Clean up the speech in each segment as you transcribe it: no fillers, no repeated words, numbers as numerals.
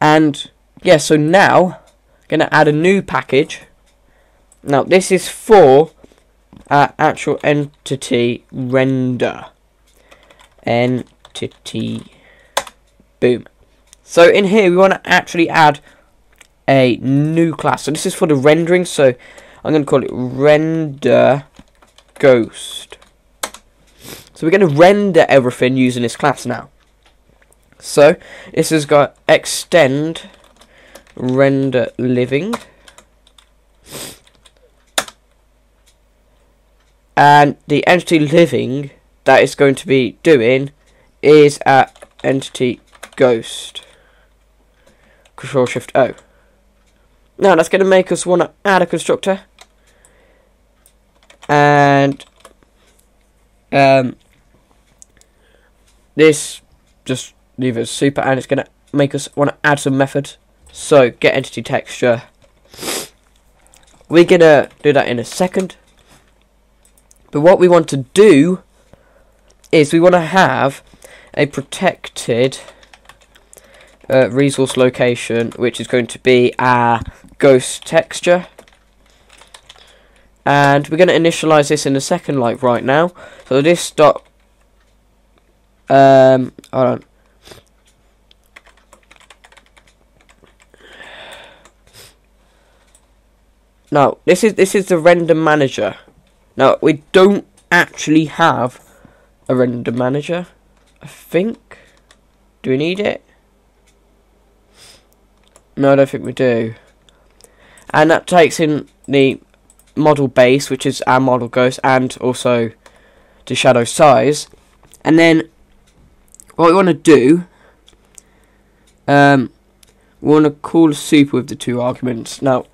And yeah, so now I'm going to add a new package. Now this is for actual entity render. Entity, boom. So in here we want to actually add a new class. So this is for the rendering, so I'm going to call it render ghost. So we're going to render everything using this class now. So this has got extend render living, and the entity living that it's going to be doing is at entity ghost. Control shift O. Now that's going to make us want to add a constructor, and this just leave it as super, and it's going to make us want to add some method. So getEntityTexture, we're going to do that in a second. But what we want to do is we want to have a protected resource location, which is going to be our ghost texture, and we're going to initialize this in a second, like right now. So this dot hold on. Now this is the render manager. Now we don't actually have a render manager, I think. Do we need it? No, I don't think we do. And that takes in the model base, which is our model ghost, and also the shadow size. And then what we want to do, we want to call a super with the two arguments. Now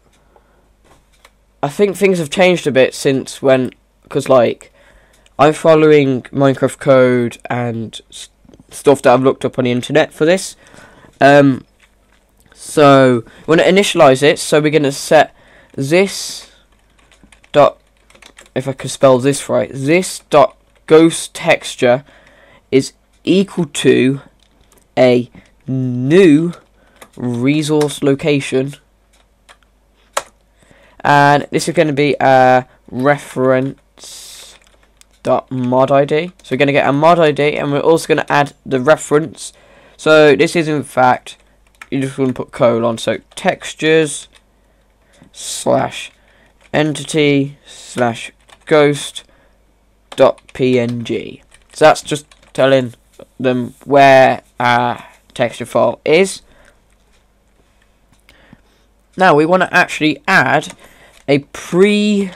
I think things have changed a bit since when, because like I'm following Minecraft code and stuff that I've looked up on the internet for this. So we want to initialize it. So we're going to set this dot, if I can spell this right, this dot ghost texture is equal to a new resource location, and this is going to be a reference dot mod ID. So we're going to get a mod ID, and we're also going to add the reference. So this is, in fact, you just want to put colon, so textures slash entity slash ghost dot png. So that's just telling them where our texture file is. Now we want to actually add a pre-render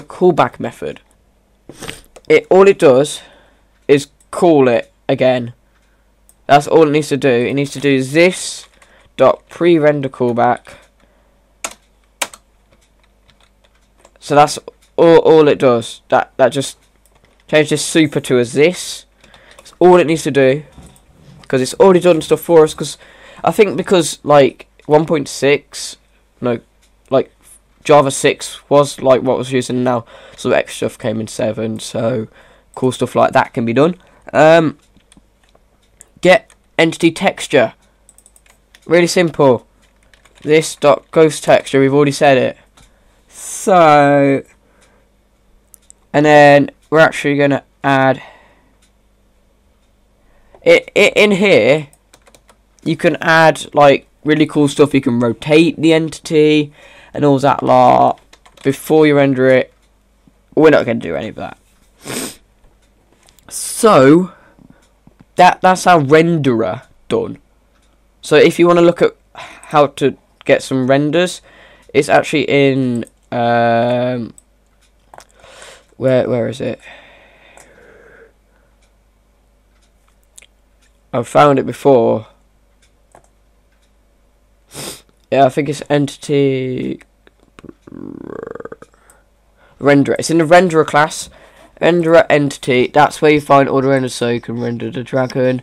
callback method. All it does is call it again. That's all it needs to do. It needs to do this dot pre render callback. So that's all it does. That just changes this super to a this. That's all it needs to do, because it's already done stuff for us. Because I think because like 1.6, no, like Java 6 was like what was using now, so extra stuff came in 7, so cool stuff like that can be done. Get entity texture, really simple. This dot ghost texture, we've already said it. So, and then we're actually going to add it in here. You can add like really cool stuff. You can rotate the entity and all that lot before you render it. We're not going to do any of that. So that's our renderer done. So if you want to look at how to get some renders, it's actually in where is it? I've found it before. Yeah, I think it's entity renderer. It's in the renderer class, renderer entity. That's where you find all the renders, so you can render the dragon.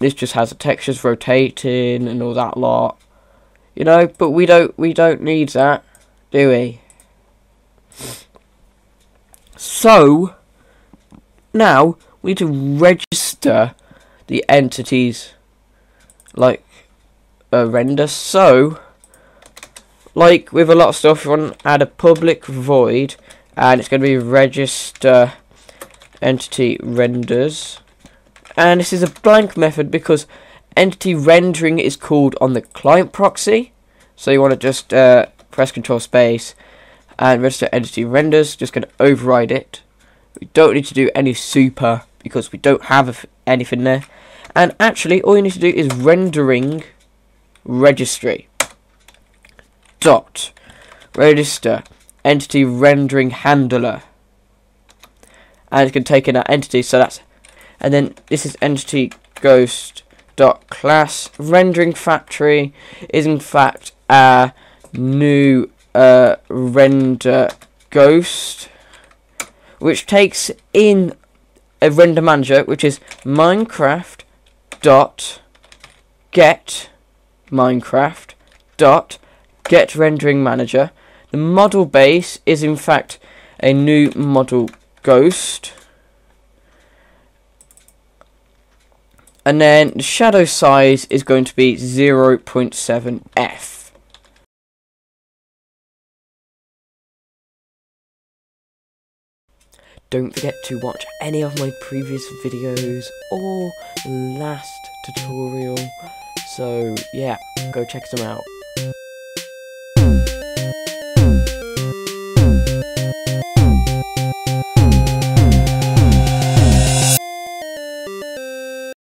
This just has the textures rotating and all that lot, you know. But we don't need that, do we? So now we need to register the entities, like render. So, like with a lot of stuff, you want to add a public void, and it's going to be register entity renders. And this is a blank method because entity rendering is called on the client proxy. So you want to just press Control Space and register entity renders. Just going to override it. We don't need to do any super because we don't have anything there. And actually, all you need to do is rendering registry dot register entity rendering handler, and it can take in our entity. So that's, and then this is entity ghost dot class. Rendering factory is in fact our new render ghost, which takes in a render manager, which is Minecraft dot get Minecraft dot get rendering manager. The model base is in fact a new model ghost, and then the shadow size is going to be 0.7f. Don't forget to watch any of my previous videos or last tutorial, so yeah, go check them out.